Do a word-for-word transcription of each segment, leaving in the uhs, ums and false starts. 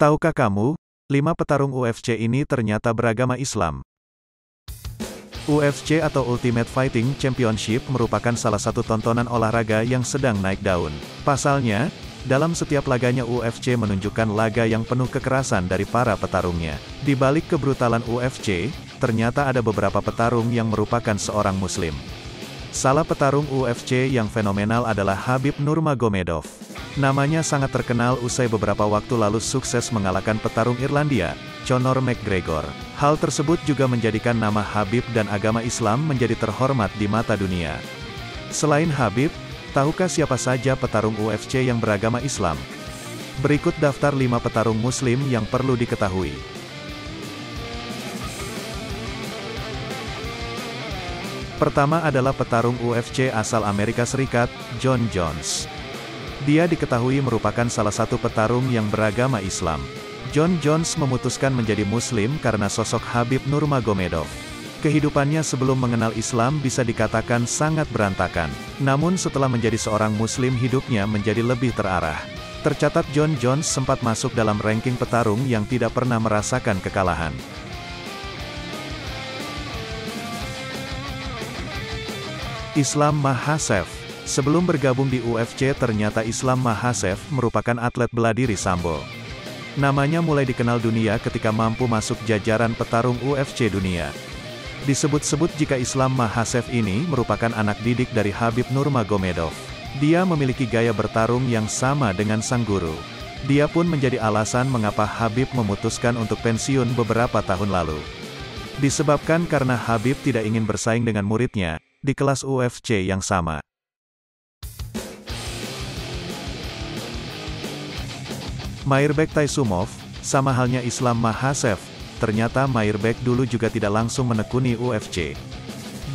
Tahukah kamu, lima petarung U F C ini ternyata beragama Islam. U F C atau Ultimate Fighting Championship merupakan salah satu tontonan olahraga yang sedang naik daun. Pasalnya, dalam setiap laganya U F C menunjukkan laga yang penuh kekerasan dari para petarungnya. Di balik kebrutalan U F C, ternyata ada beberapa petarung yang merupakan seorang muslim. Salah petarung U F C yang fenomenal adalah Habib Nurmagomedov. Namanya sangat terkenal usai beberapa waktu lalu sukses mengalahkan petarung Irlandia, Conor McGregor. Hal tersebut juga menjadikan nama Habib dan agama Islam menjadi terhormat di mata dunia. Selain Habib, tahukah siapa saja petarung U F C yang beragama Islam? Berikut daftar lima petarung muslim yang perlu diketahui. Pertama adalah petarung U F C asal Amerika Serikat, Jon Jones. Dia diketahui merupakan salah satu petarung yang beragama Islam. Jon Jones memutuskan menjadi muslim karena sosok Habib Nurmagomedov. Kehidupannya sebelum mengenal Islam bisa dikatakan sangat berantakan. Namun setelah menjadi seorang muslim hidupnya menjadi lebih terarah. Tercatat Jon Jones sempat masuk dalam ranking petarung yang tidak pernah merasakan kekalahan. Islam Makhachev. Sebelum bergabung di U F C ternyata Islam Makhachev merupakan atlet bela diri Sambo. Namanya mulai dikenal dunia ketika mampu masuk jajaran petarung U F C dunia. Disebut-sebut jika Islam Makhachev ini merupakan anak didik dari Habib Nurmagomedov. Dia memiliki gaya bertarung yang sama dengan sang guru. Dia pun menjadi alasan mengapa Habib memutuskan untuk pensiun beberapa tahun lalu. Disebabkan karena Habib tidak ingin bersaing dengan muridnya di kelas U F C yang sama. Mairbek Taisumov, sama halnya Islam Makhachev, ternyata Mairbek dulu juga tidak langsung menekuni U F C.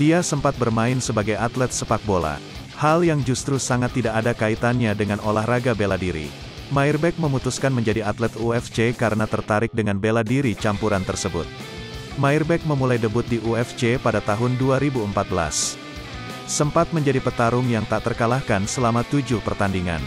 Dia sempat bermain sebagai atlet sepak bola, hal yang justru sangat tidak ada kaitannya dengan olahraga bela diri. Mairbek memutuskan menjadi atlet U F C karena tertarik dengan bela diri campuran tersebut. Mairbek memulai debut di U F C pada tahun dua ribu empat belas. Sempat menjadi petarung yang tak terkalahkan selama tujuh pertandingan.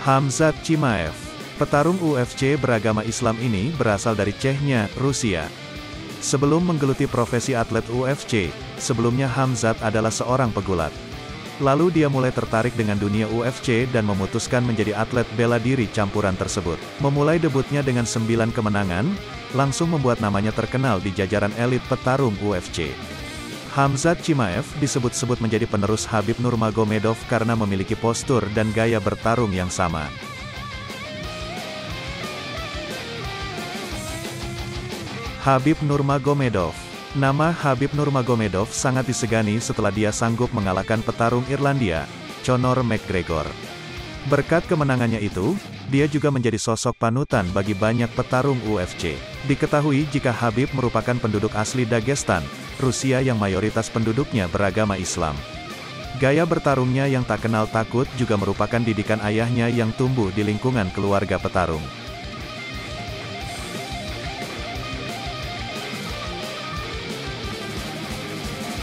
Hamzat Chimaev, petarung U F C beragama Islam ini berasal dari Chechnya, Rusia. Sebelum menggeluti profesi atlet U F C, sebelumnya Hamzat adalah seorang pegulat. Lalu dia mulai tertarik dengan dunia U F C dan memutuskan menjadi atlet bela diri campuran tersebut. Memulai debutnya dengan sembilan kemenangan, langsung membuat namanya terkenal di jajaran elit petarung U F C. Hamzat Chimaev disebut-sebut menjadi penerus Habib Nurmagomedov karena memiliki postur dan gaya bertarung yang sama. Habib Nurmagomedov. Nama Habib Nurmagomedov sangat disegani setelah dia sanggup mengalahkan petarung Irlandia, Conor McGregor. Berkat kemenangannya itu, dia juga menjadi sosok panutan bagi banyak petarung U F C. Diketahui jika Habib merupakan penduduk asli Dagestan, Rusia yang mayoritas penduduknya beragama Islam. Gaya bertarungnya yang tak kenal takut juga merupakan didikan ayahnya yang tumbuh di lingkungan keluarga petarung.